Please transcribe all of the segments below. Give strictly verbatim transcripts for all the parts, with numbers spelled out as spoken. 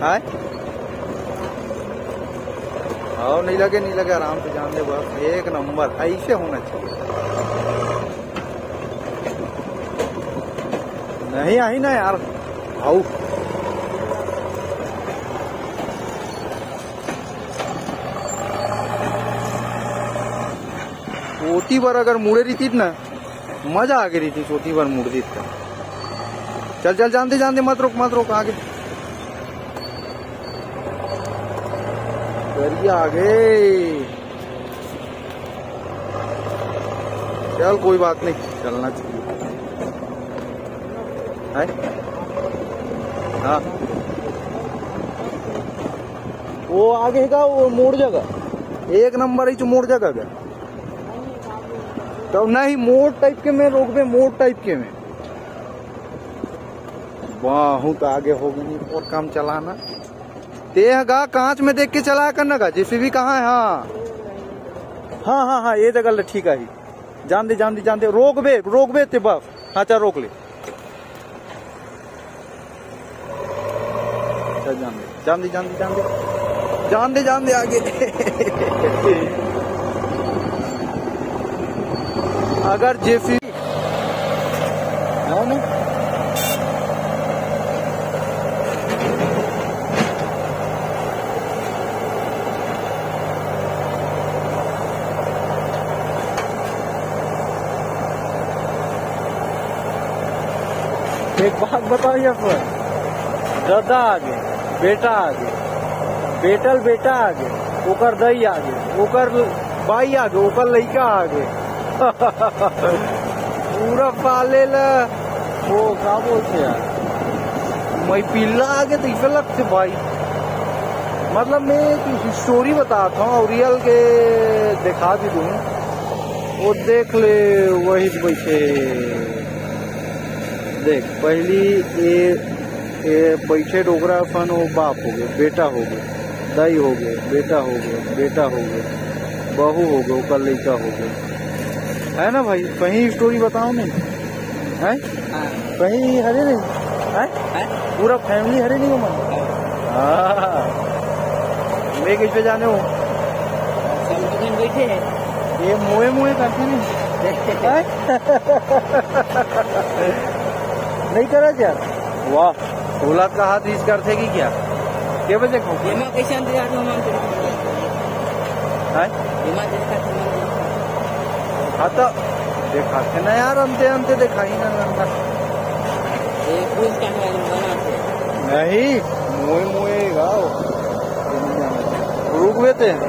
हाय और नहीं लगे नहीं लगे आराम से जान दे बस एक नंबर ऐसे होना चाहिए। नहीं आई ना यार आओ चोटी बार अगर मुड़े रही थी ना मजा आ गई थी। चोटी बार मुड़ दी था चल चल जानते जानते मत रोक मत रोक आगे आगे चल कोई बात नहीं चलना चाहिए। हाँ वो आगे का वो मोड़ जगह एक नंबर ही जो मोड़ जगह का तो नहीं मोड़ टाइप के में रोक में मोड़ टाइप के में बहुत आगे होगी और काम चलाना तेहगा कांच में देख के चलाया करना का जेसीबी कहाँ है। हाँ हाँ हाँ हाँ ये जगह ठीक है जान दे जान दे जान दे रोक बे रोक बे ते बफ हाँ चल रोक ले चल जान दे जान दे जान दे जान दे जान दे जान दे आगे अगर जेसीबी एक बात बताओ आप दादा आगे बेटा आगे बेटल बेटा आगे ओकर दई आगे ओकर बाई आगे ओकर लड़का आगे पूरा पाले ला वो का बोलते यार मैं पिल्ला आगे तो इसे लगते भाई मतलब मैं एक स्टोरी बताता हूँ और रियल के दिखा दी दूँ वो देख ले वही बैठे देख पहली ये, ये बैठे डोगरा फन हो बाप हो गए बेटा हो गए दाई हो गए बेटा हो गए बेटा हो गए बहू हो गए ओकर लड़का हो गए है ना भाई कहीं स्टोरी बताओ नहीं है कहीं हरे नहीं है पूरा फैमिली हरे नहीं हो मान मैं किस पे जाने हो बैठे ये मोए मोए करते नहीं नहीं करा क्या वाह औलाद का हाथ यूज करते कि क्या के बजे को ये मैं कैसे अंदर आके मान कर हां ये मैं इसका हां तो दिखाते ना यार अंते अंते दिखाई ना अंदर ये कुछ का बनाते नहीं मोए मोए गाओ रुक लेते हैं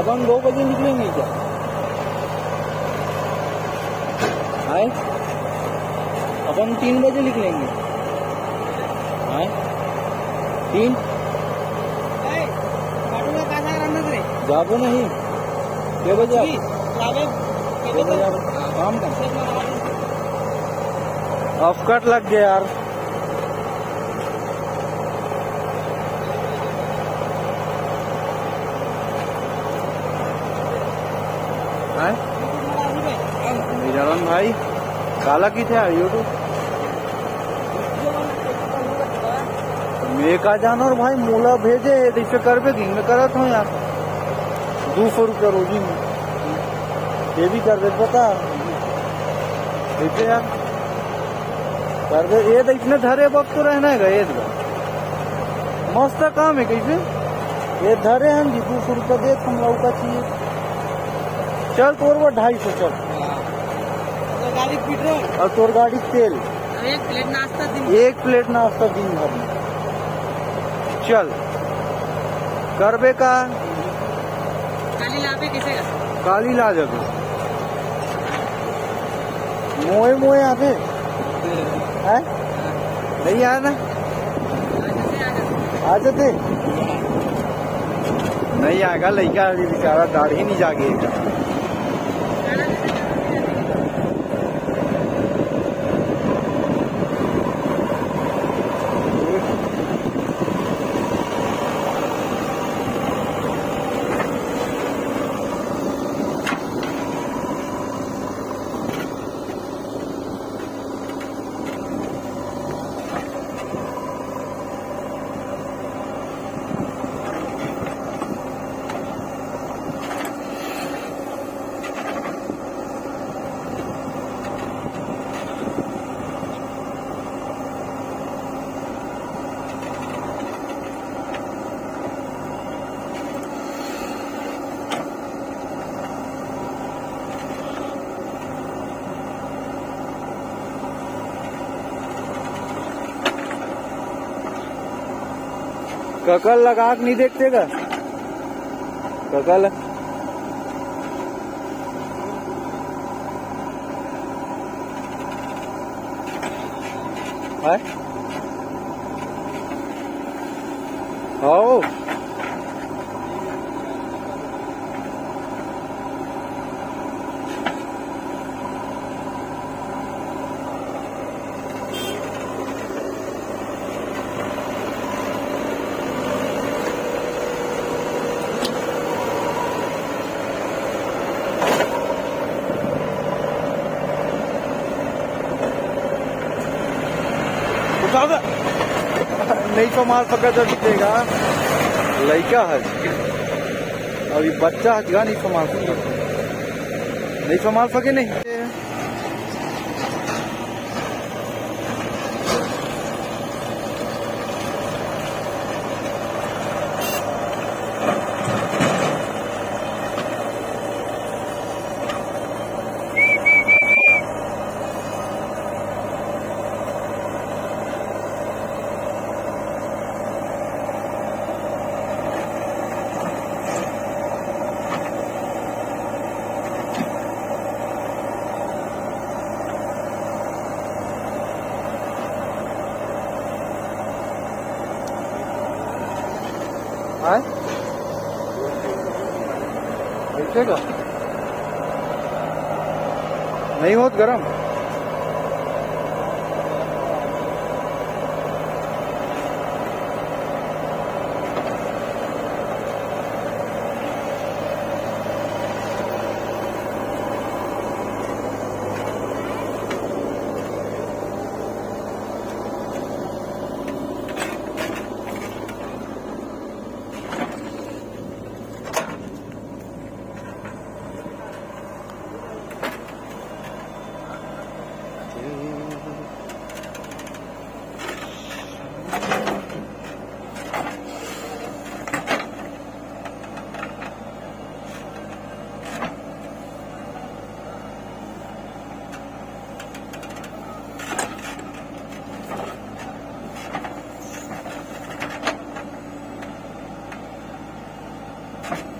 अब हम दो बजे निकलेंगे क्या? आए अब हम तीन बजे निकलेंगे। आए तीन जाबो नहीं के बजे काम ऑफ कट लग गया यार। निरान भाई काला किथे है यूट्यूब मे का जानवर भाई मोला भेजे ऐसे करबे दिन में करत हूँ यार दो सौ रुपया रोजी में ये भी कर दे पता देखे यार कर दे ये इतने धरे वक्त तो रहना है ये मस्त काम है कैसे ये धरे हम जी दो सौ रुपया दे तुम लोग का चाहिए चल तोर वो ढाई सौ चल और गाड़ी पेट्रोल और तोर गाड़ी तेल एक प्लेट नाश्ता दिन एक प्लेट नाश्ता दिन भर में चल करबे का काली लाबे किसे का काली ला जाबे मोए मोए आबे हैं नहीं आया ना आ जाते नहीं आएगा लड़का बेचारा दाढ़ी नहीं जागेगा ककल लगा के नहीं देखते का ककल है आओ नहीं तो मार पकड़ देगा लड़का है और ये बच्चा हजगा नहीं संभाल सके नहीं संभाल सके नहीं देखेगा नहीं होत गरम you